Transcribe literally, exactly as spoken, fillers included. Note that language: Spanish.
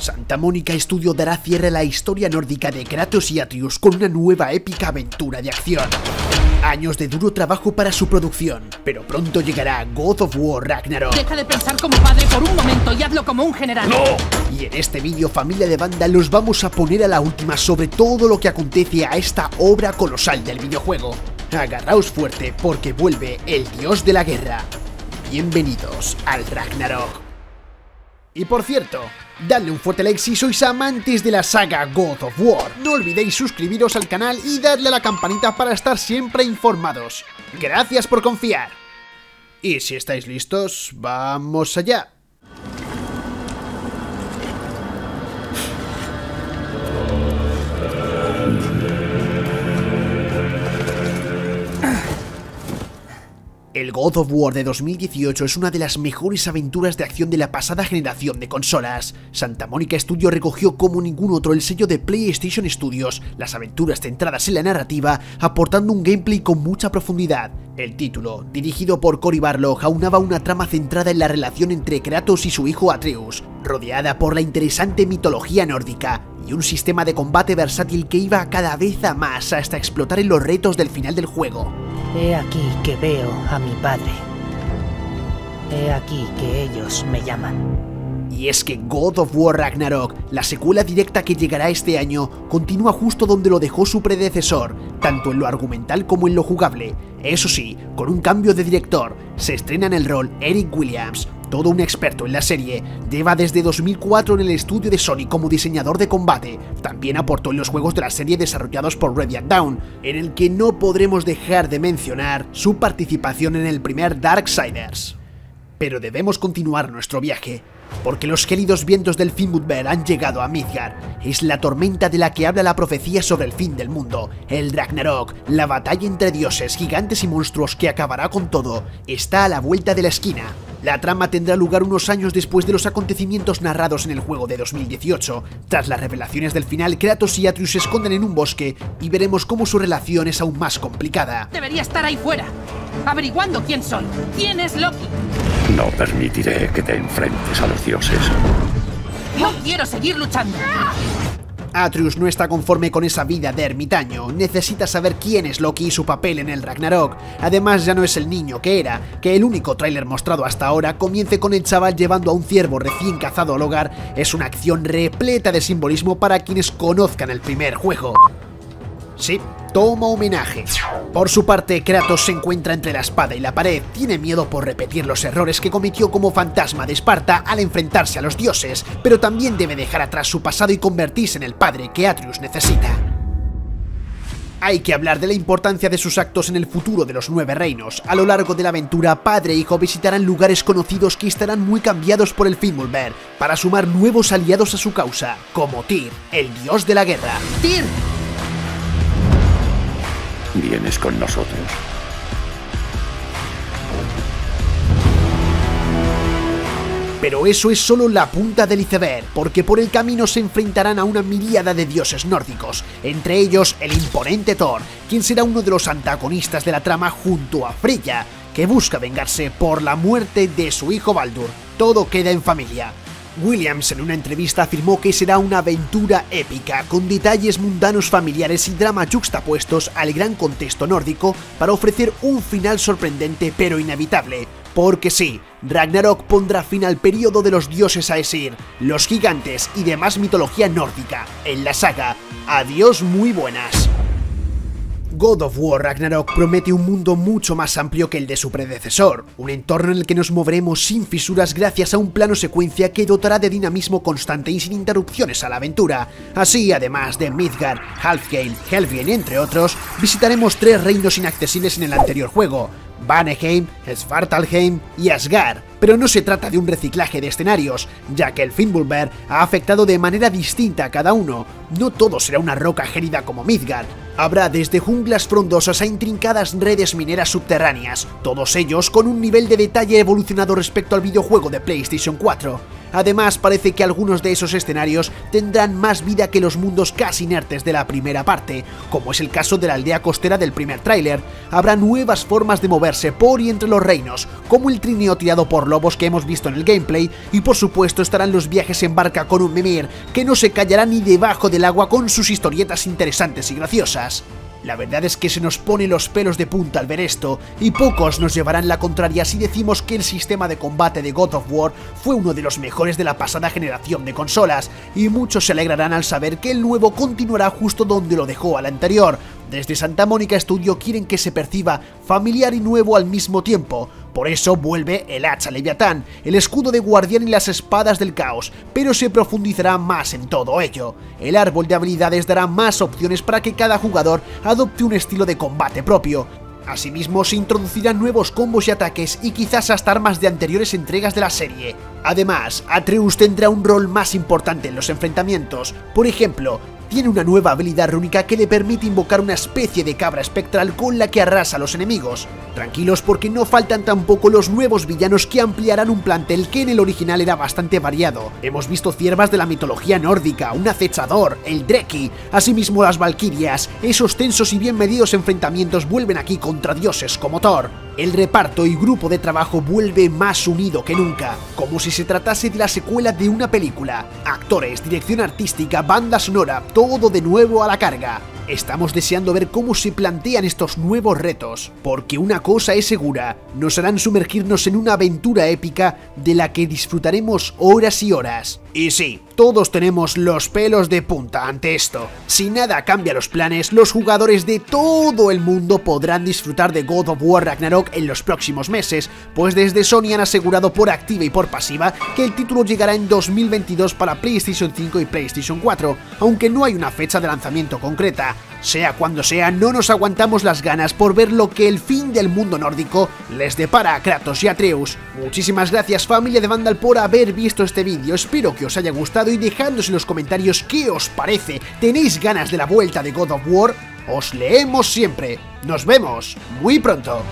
Santa Monica Studio dará cierre a la historia nórdica de Kratos y Atreus con una nueva épica aventura de acción. Años de duro trabajo para su producción, pero pronto llegará God of War Ragnarok. Deja de pensar como padre por un momento y hazlo como un general. ¡No! Y en este vídeo, familia de Vandal, los vamos a poner a la última sobre todo lo que acontece a esta obra colosal del videojuego. Agarraos fuerte porque vuelve el dios de la guerra. Bienvenidos al Ragnarok. Y por cierto, dadle un fuerte like si sois amantes de la saga God of War. No olvidéis suscribiros al canal y darle a la campanita para estar siempre informados. Gracias por confiar. Y si estáis listos, vamos allá. El God of War de dos mil dieciocho es una de las mejores aventuras de acción de la pasada generación de consolas. Santa Monica Studio recogió como ningún otro el sello de PlayStation Studios, las aventuras centradas en la narrativa, aportando un gameplay con mucha profundidad. El título, dirigido por Cory Barlog, aunaba una trama centrada en la relación entre Kratos y su hijo Atreus, rodeada por la interesante mitología nórdica, y un sistema de combate versátil que iba cada vez a más hasta explotar en los retos del final del juego. He aquí que veo a mi padre. He aquí que ellos me llaman. Y es que God of War Ragnarok, la secuela directa que llegará este año, continúa justo donde lo dejó su predecesor, tanto en lo argumental como en lo jugable. Eso sí, con un cambio de director. Se estrena en el rol Eric Williams, todo un experto en la serie. Lleva desde dos mil cuatro en el estudio de Sony como diseñador de combate. También aportó en los juegos de la serie desarrollados por Radiant Dawn, en el que no podremos dejar de mencionar su participación en el primer Darksiders. Pero debemos continuar nuestro viaje, porque los gélidos vientos del Fimbulvetr han llegado a Midgard. Es la tormenta de la que habla la profecía sobre el fin del mundo, el Ragnarok, la batalla entre dioses, gigantes y monstruos que acabará con todo, está a la vuelta de la esquina. La trama tendrá lugar unos años después de los acontecimientos narrados en el juego de dos mil dieciocho. Tras las revelaciones del final, Kratos y Atreus se esconden en un bosque y veremos cómo su relación es aún más complicada. Debería estar ahí fuera, averiguando quién soy, quién es Loki. No permitiré que te enfrentes a los dioses. No quiero seguir luchando. Atreus no está conforme con esa vida de ermitaño, necesita saber quién es Loki y su papel en el Ragnarok. Además ya no es el niño que era, que el único tráiler mostrado hasta ahora comience con el chaval llevando a un ciervo recién cazado al hogar. Es una acción repleta de simbolismo para quienes conozcan el primer juego. Sí, toma homenaje. Por su parte, Kratos se encuentra entre la espada y la pared. Tiene miedo por repetir los errores que cometió como fantasma de Esparta al enfrentarse a los dioses, pero también debe dejar atrás su pasado y convertirse en el padre que Atreus necesita. Hay que hablar de la importancia de sus actos en el futuro de los nueve reinos. A lo largo de la aventura, padre e hijo visitarán lugares conocidos que estarán muy cambiados por el Fimbulvetr, para sumar nuevos aliados a su causa, como Tyr, el dios de la guerra. ¡Tyr! Vienes con nosotros. Pero eso es solo la punta del iceberg, porque por el camino se enfrentarán a una miríada de dioses nórdicos, entre ellos el imponente Thor, quien será uno de los antagonistas de la trama junto a Freya, que busca vengarse por la muerte de su hijo Baldur. Todo queda en familia. Williams en una entrevista afirmó que será una aventura épica, con detalles mundanos familiares y drama yuxtapuestos al gran contexto nórdico para ofrecer un final sorprendente pero inevitable. Porque sí, Ragnarok pondrá fin al periodo de los dioses Aesir, los gigantes y demás mitología nórdica. En la saga, adiós muy buenas. God of War Ragnarok promete un mundo mucho más amplio que el de su predecesor, un entorno en el que nos moveremos sin fisuras gracias a un plano secuencia que dotará de dinamismo constante y sin interrupciones a la aventura. Así, además de Midgard, Halfgale, Helheim, entre otros, visitaremos tres reinos inaccesibles en el anterior juego: Vanaheim, Svartalheim y Asgard. Pero no se trata de un reciclaje de escenarios, ya que el Fimbulvetr ha afectado de manera distinta a cada uno. No todo será una roca gélida como Midgard. Habrá desde junglas frondosas a intrincadas redes mineras subterráneas, todos ellos con un nivel de detalle evolucionado respecto al videojuego de PlayStation cuatro. Además, parece que algunos de esos escenarios tendrán más vida que los mundos casi inertes de la primera parte, como es el caso de la aldea costera del primer tráiler. Habrá nuevas formas de moverse por y entre los reinos, como el trineo tirado por lobos que hemos visto en el gameplay, y por supuesto estarán los viajes en barca con un Mimir, que no se callará ni debajo del agua con sus historietas interesantes y graciosas. La verdad es que se nos pone los pelos de punta al ver esto, y pocos nos llevarán la contraria si decimos que el sistema de combate de God of War fue uno de los mejores de la pasada generación de consolas, y muchos se alegrarán al saber que el nuevo continuará justo donde lo dejó al anterior. Desde Santa Monica Studio quieren que se perciba familiar y nuevo al mismo tiempo. Por eso vuelve el hacha Leviatán, el escudo de guardián y las espadas del caos, pero se profundizará más en todo ello. El árbol de habilidades dará más opciones para que cada jugador adopte un estilo de combate propio. Asimismo, se introducirán nuevos combos y ataques y quizás hasta armas de anteriores entregas de la serie. Además, Atreus tendrá un rol más importante en los enfrentamientos. Por ejemplo, tiene una nueva habilidad rúnica que le permite invocar una especie de cabra espectral con la que arrasa a los enemigos. Tranquilos, porque no faltan tampoco los nuevos villanos que ampliarán un plantel que en el original era bastante variado. Hemos visto ciervas de la mitología nórdica, un acechador, el Dreki, asimismo las Valquirias. Esos tensos y bien medidos enfrentamientos vuelven aquí contra dioses como Thor. El reparto y grupo de trabajo vuelve más unido que nunca, como si se tratase de la secuela de una película. Actores, dirección artística, banda sonora, todo de nuevo a la carga. Estamos deseando ver cómo se plantean estos nuevos retos, porque una cosa es segura, nos harán sumergirnos en una aventura épica de la que disfrutaremos horas y horas. Y sí, todos tenemos los pelos de punta ante esto. Si nada cambia los planes, los jugadores de todo el mundo podrán disfrutar de God of War Ragnarok en los próximos meses, pues desde Sony han asegurado por activa y por pasiva que el título llegará en dos mil veintidós para PlayStation cinco y PlayStation cuatro, aunque no hay una fecha de lanzamiento concreta. Sea cuando sea, no nos aguantamos las ganas por ver lo que el fin del mundo nórdico les depara a Kratos y Atreus. Muchísimas gracias, familia de Vandal, por haber visto este vídeo. Espero que os haya gustado y dejadnos en los comentarios qué os parece. ¿Tenéis ganas de la vuelta de God of War? Os leemos siempre. Nos vemos muy pronto.